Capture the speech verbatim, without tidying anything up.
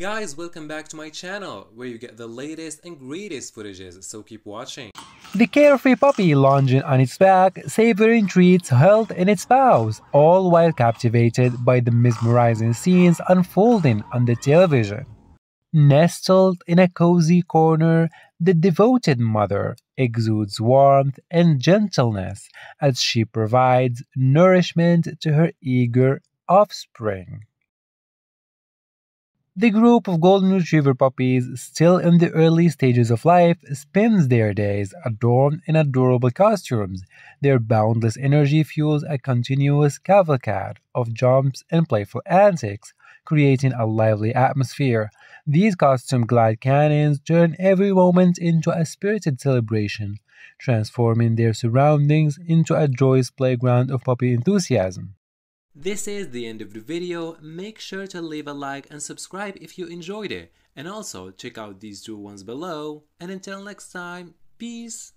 Guys, welcome back to my channel, where you get the latest and greatest footages, so keep watching. The carefree puppy lounging on its back, savoring treats held in its paws, all while captivated by the mesmerizing scenes unfolding on the television. Nestled in a cozy corner, the devoted mother exudes warmth and gentleness as she provides nourishment to her eager offspring. The group of Golden Retriever puppies, still in the early stages of life, spends their days adorned in adorable costumes. Their boundless energy fuels a continuous cavalcade of jumps and playful antics, creating a lively atmosphere. These costume glide cannons turn every moment into a spirited celebration, transforming their surroundings into a joyous playground of puppy enthusiasm. This is the end of the video. Make sure to leave a like and subscribe if you enjoyed it, and also check out these two ones below, and until next time, peace!